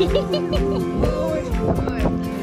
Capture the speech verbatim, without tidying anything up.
Oh, it's fun.